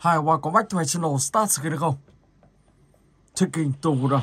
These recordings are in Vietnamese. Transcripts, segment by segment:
Hi, welcome back to my channel. Start again, go. Taking to the.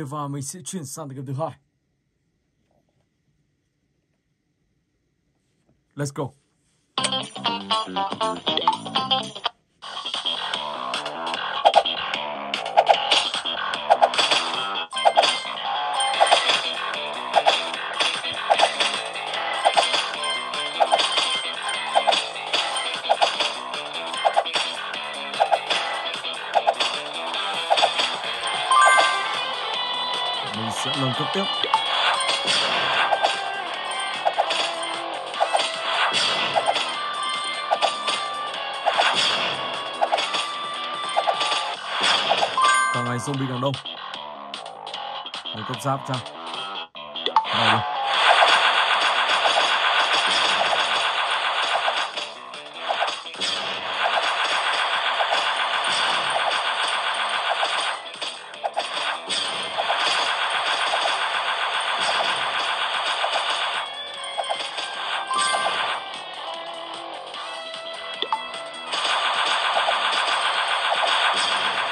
kia và mình sẽ chuyển sang tập thứ hai. Let's go. Mình sẽ lần cấp tiếp. Càng ngày zombie càng đông. Để cấp giáp ra. Rồi.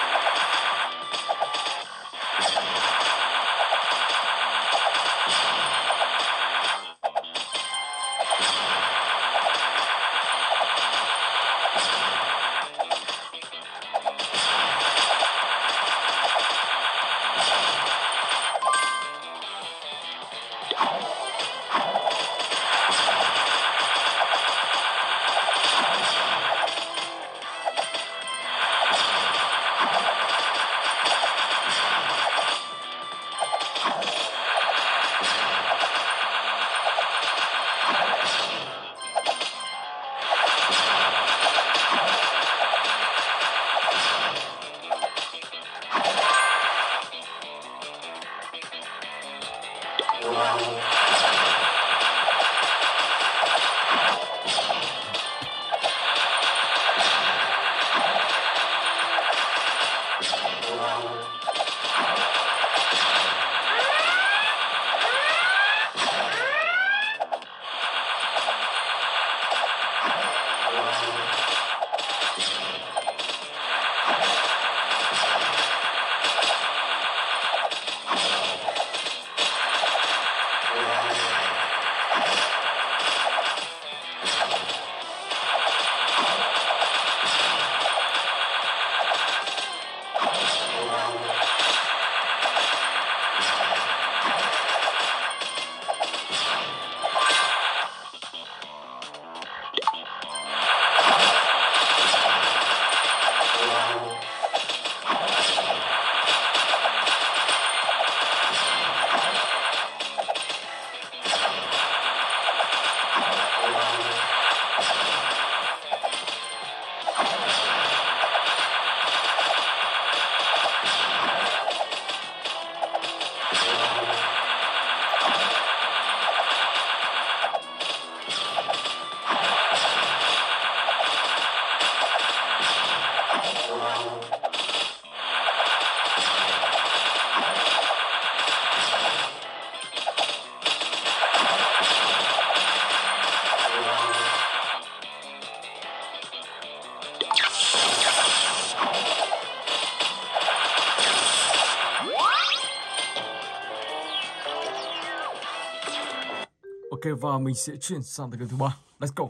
Ok, và mình sẽ chuyển sang tập thứ ba. Let's go.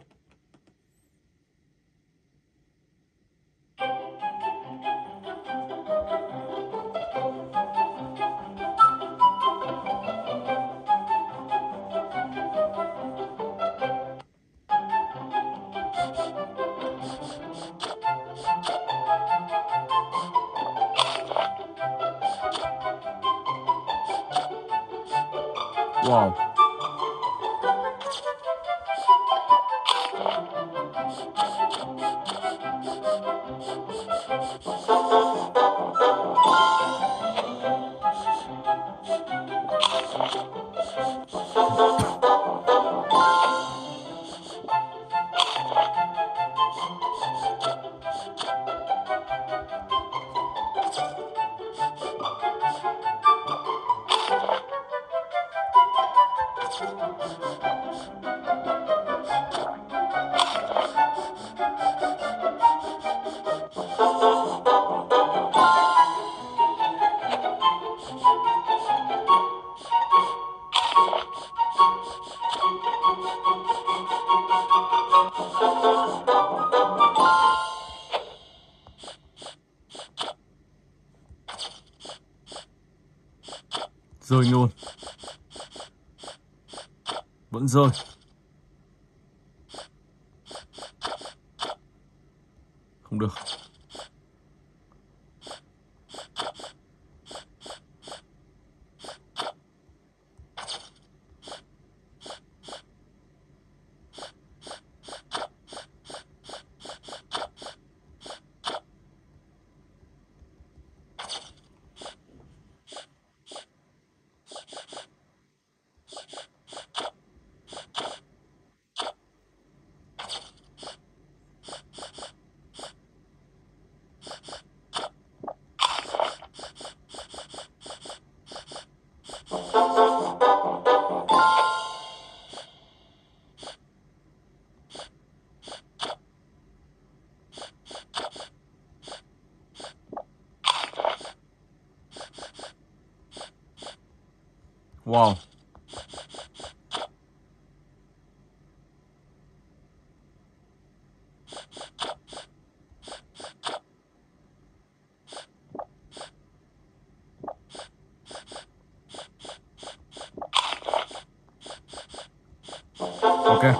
Wow. rơi luôn. Vẫn rơi. Không được. Wow. Okay.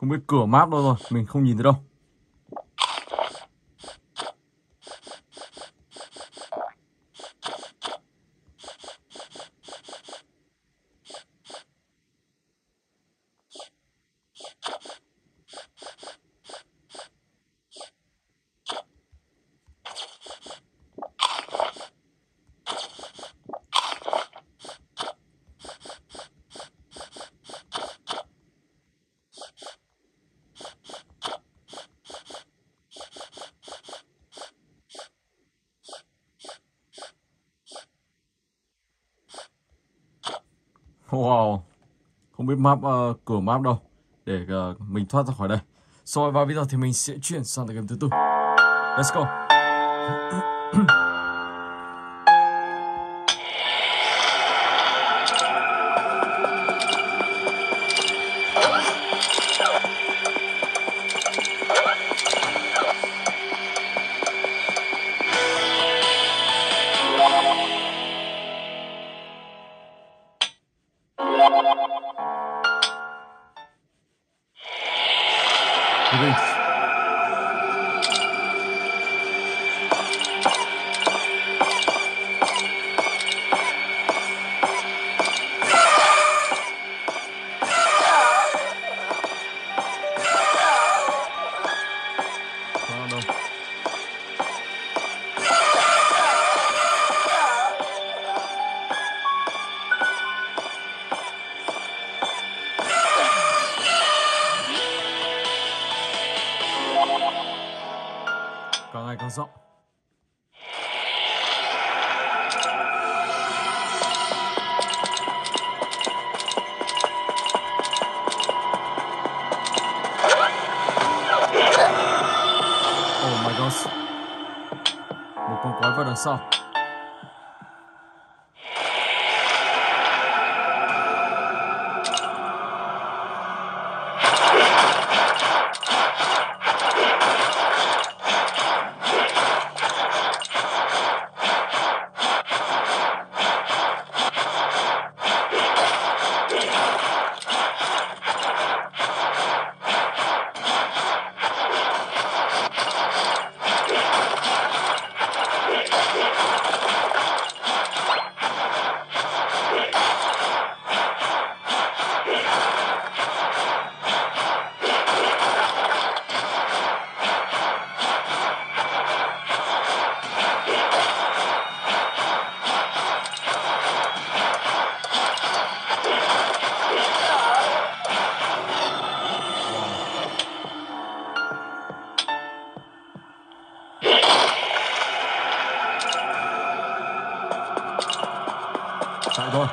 Không biết cửa map đâu rồi, mình không nhìn thấy đâu. Wow, không biết map cửa map đâu để mình thoát ra khỏi đây. Rồi vào video thì mình sẽ chuyển sang tựa game thứ tư. Let's go. Càng ngày càng rộng. Oh my gosh. Một con quái vật đằng sau. Side door.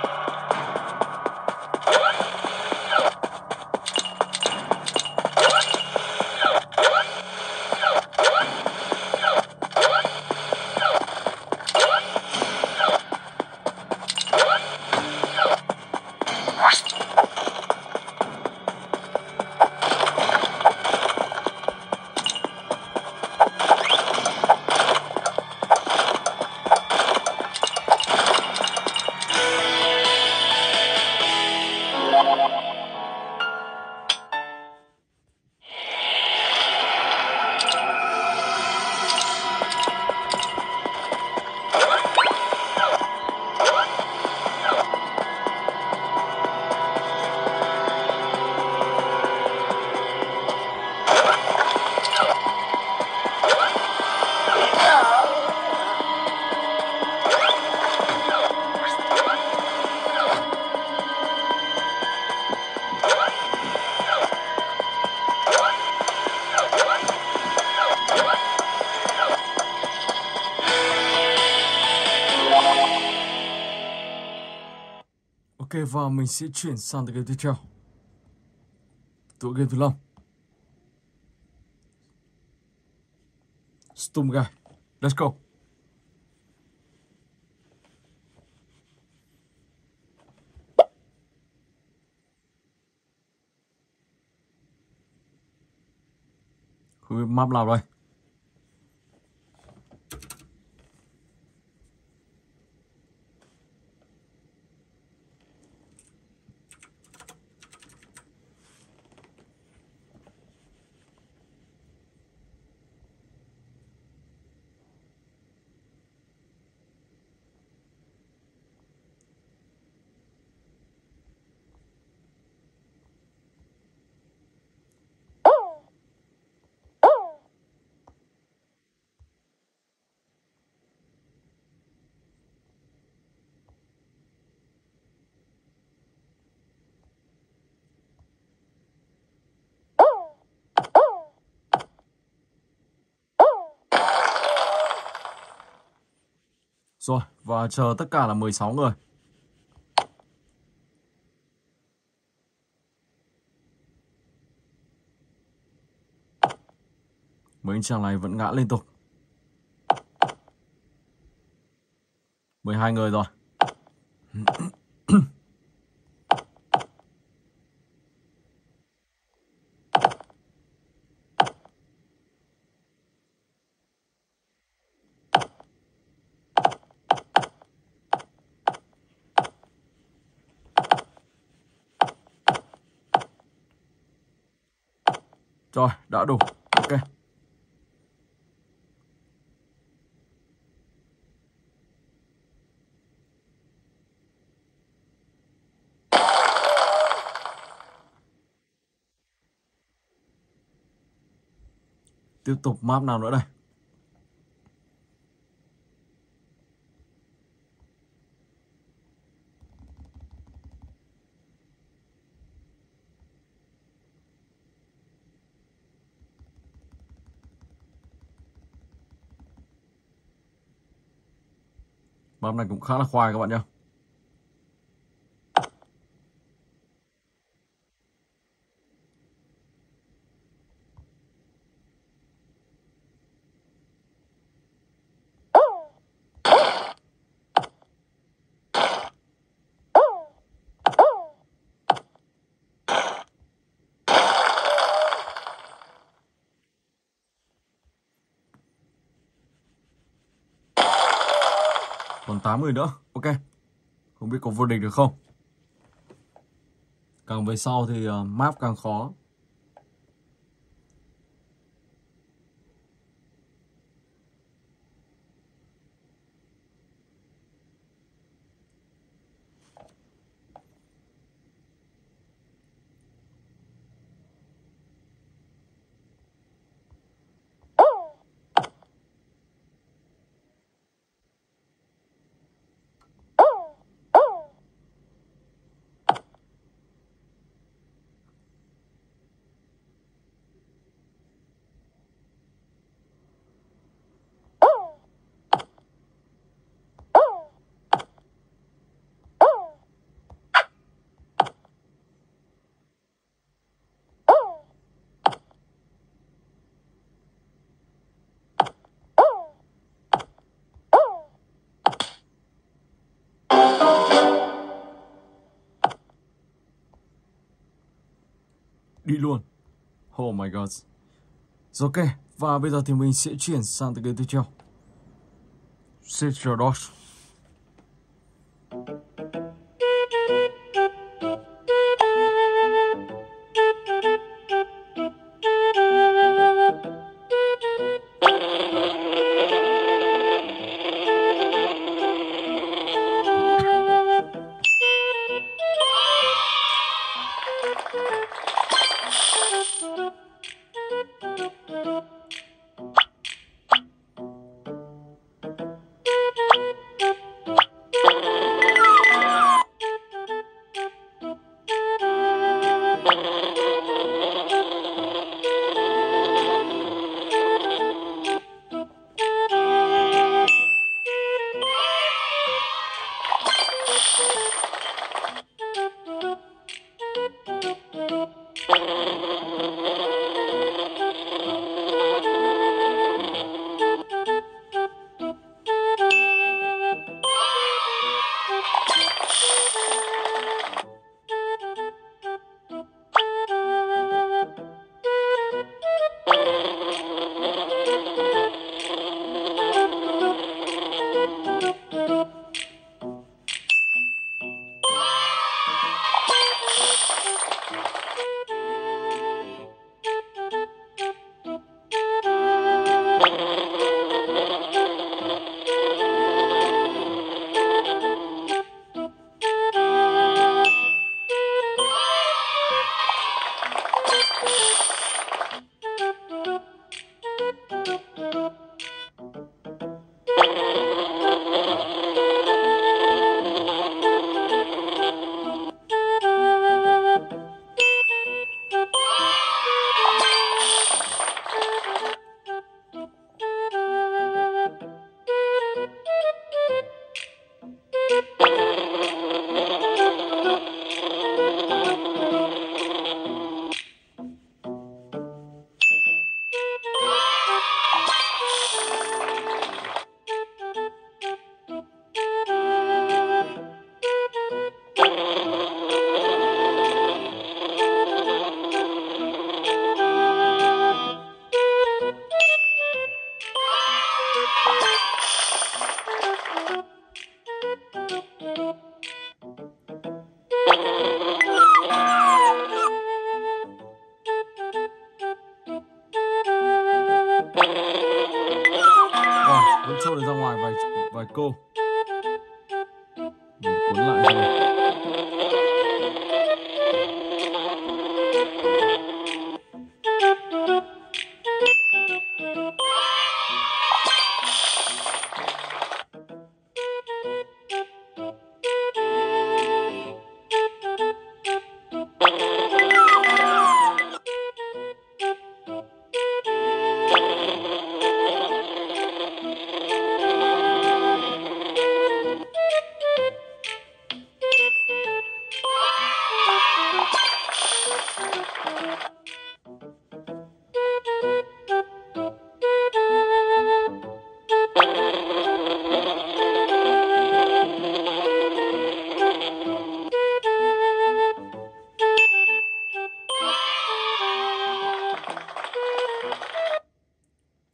Ok, và mình sẽ chuyển sang tựa game tiếp theo. Tựa game thứ 5, Stumble Guys. Let's go. Không biết map nào đây. Rồi, và chờ tất cả là 16 người. Mấy anh chàng này vẫn ngã liên tục. 12 người rồi. Rồi, đã đủ. Ok. Tiếp tục map nào nữa đây. Map này cũng khá là khoai các bạn nhé. Còn 8 người nữa, ok. Không biết có vô địch được không? Càng về sau thì map càng khó. đi luôn. Oh my god. Rồi ok, và bây giờ thì mình sẽ chuyển sang tựa game tiếp theo. Sister Dogs. Cô mình cuốn lại rồi.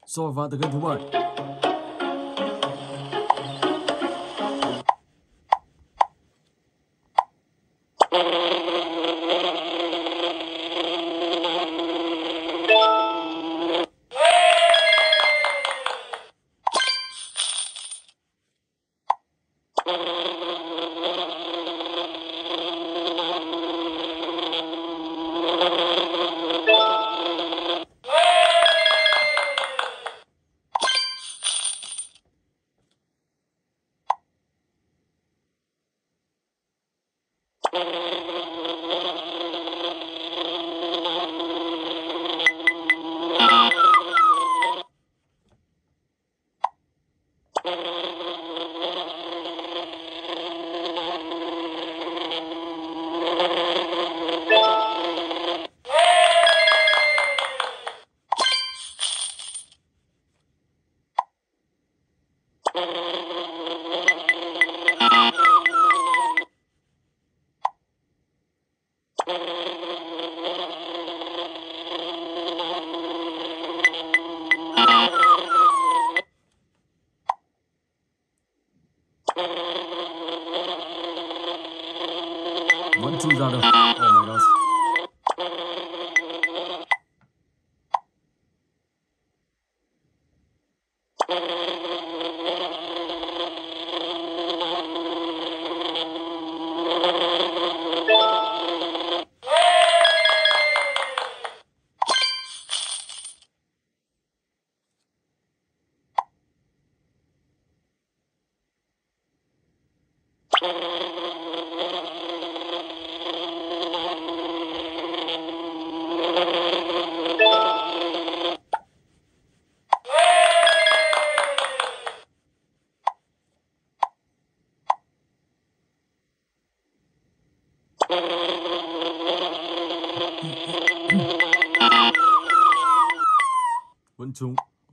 Rồi vào từ game thứ 7. 1, 2's out of.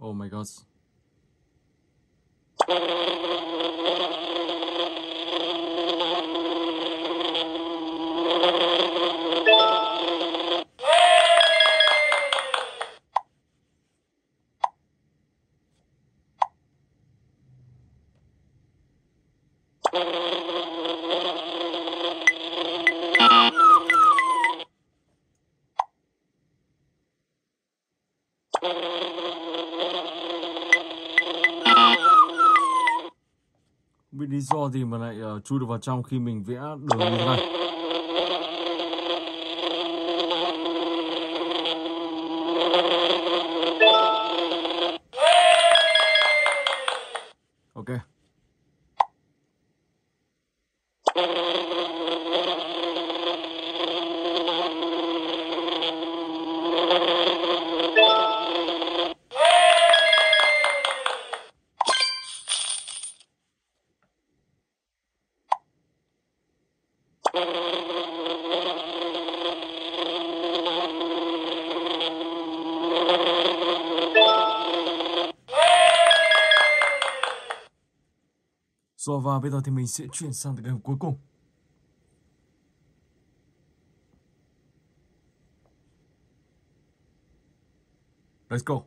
Oh my gosh. Oh my gosh. Biết lý do gì mà lại chui được vào trong khi mình vẽ đường như thế này. Ok. Rồi và bây giờ thì mình sẽ chuyển sang tựa game cuối cùng. Let's go.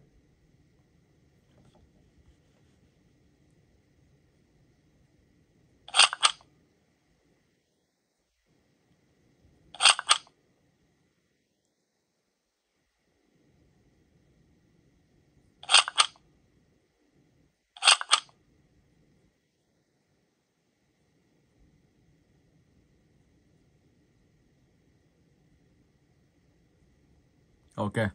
Okay.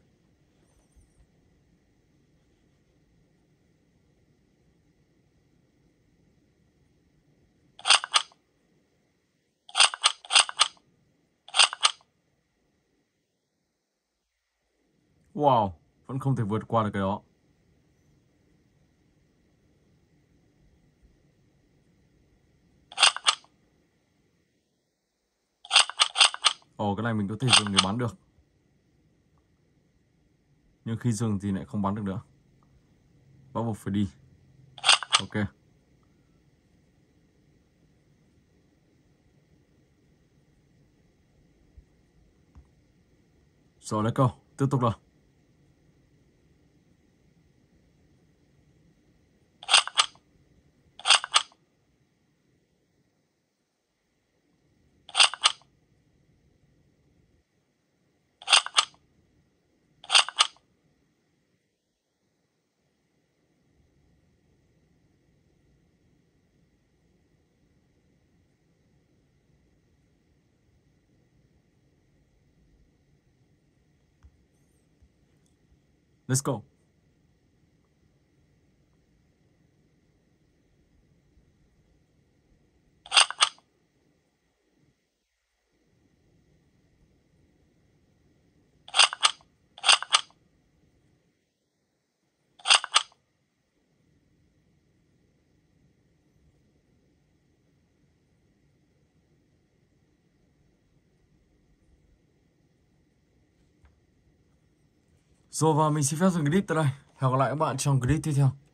Wow, vẫn không thể vượt qua được cái đó. Ồ, cái này mình có thể dùng để bắn được. Nhưng khi dừng thì lại không bắn được nữa. Bắt buộc phải đi. Ok. Rồi let's go. Tiếp tục rồi. Let's go. Rồi và mình xin phép dừng clip tại đây. Hẹn gặp lại các bạn trong clip tiếp theo.